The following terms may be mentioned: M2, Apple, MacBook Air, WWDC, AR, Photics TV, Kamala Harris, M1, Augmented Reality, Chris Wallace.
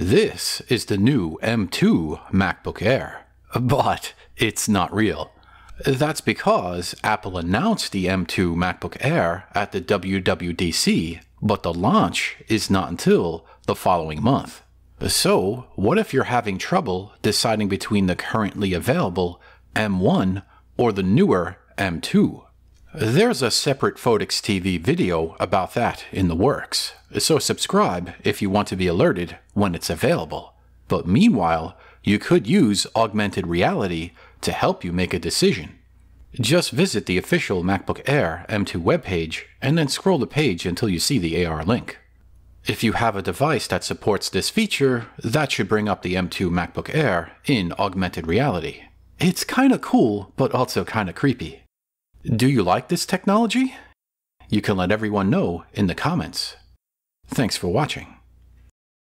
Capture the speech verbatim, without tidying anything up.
This is the new M two MacBook Air, but it's not real. That's because Apple announced the M two MacBook Air at the W W D C, but the launch is not until the following month. So, what if you're having trouble deciding between the currently available M one or the newer M two? There's a separate Photics T V video about that in the works, so subscribe if you want to be alerted when it's available. But meanwhile, you could use augmented reality to help you make a decision. Just visit the official MacBook Air M two webpage and then scroll the page until you see the A R link. If you have a device that supports this feature, that should bring up the M two MacBook Air in augmented reality. It's kinda cool, but also kinda creepy. Do you like this technology? You can let everyone know in the comments. Thanks for watching.